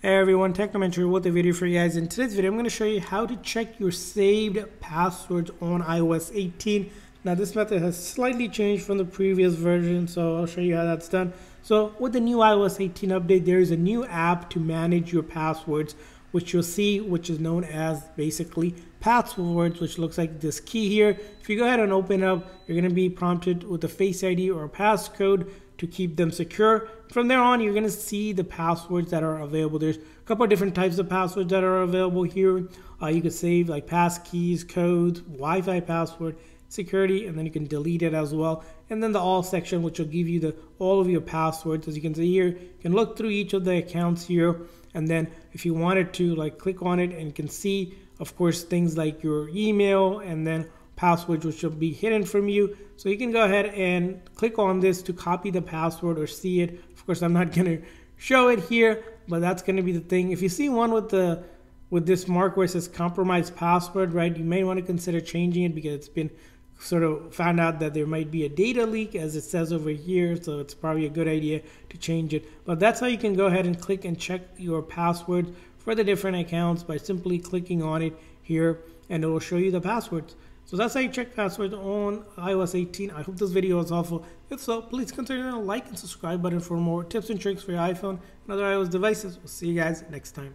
Hey everyone, Technomancer with a video for you guys. In today's video, I'm going to show you how to check your saved passwords on iOS 18. Now, this method has slightly changed from the previous version, so I'll show you how that's done. So, with the new iOS 18 update, there is a new app to manage your passwords, which you'll see, which is known as basically passwords, which looks like this key here. If you go ahead and open up, you're going to be prompted with a Face ID or a passcode to keep them secure. From there on, you're going to see the passwords that are available. There's a couple of different types of passwords that are available here. You can save like passkeys, codes, Wi-Fi password, security, and then you can delete it as well. And then the all section, which will give you all of your passwords. As you can see here, you can look through each of the accounts here. And then if you wanted to, like, click on it and you can see, of course, things like your email and then passwords which will be hidden from you. So you can go ahead and click on this to copy the password or see it. Of course, I'm not going to show it here, but that's going to be the thing. If you see one with this mark where it says compromised password, right, you may want to consider changing it because it's been sort of found out that there might be a data leak, as it says over here, so it's probably a good idea to change it. But that's how you can go ahead and click and check your passwords for the different accounts by simply clicking on it here, and it will show you the passwords. So that's how you check passwords on iOS 18. I hope this video was helpful. If so, please consider the like and subscribe button for more tips and tricks for your iPhone and other iOS devices. We'll see you guys next time.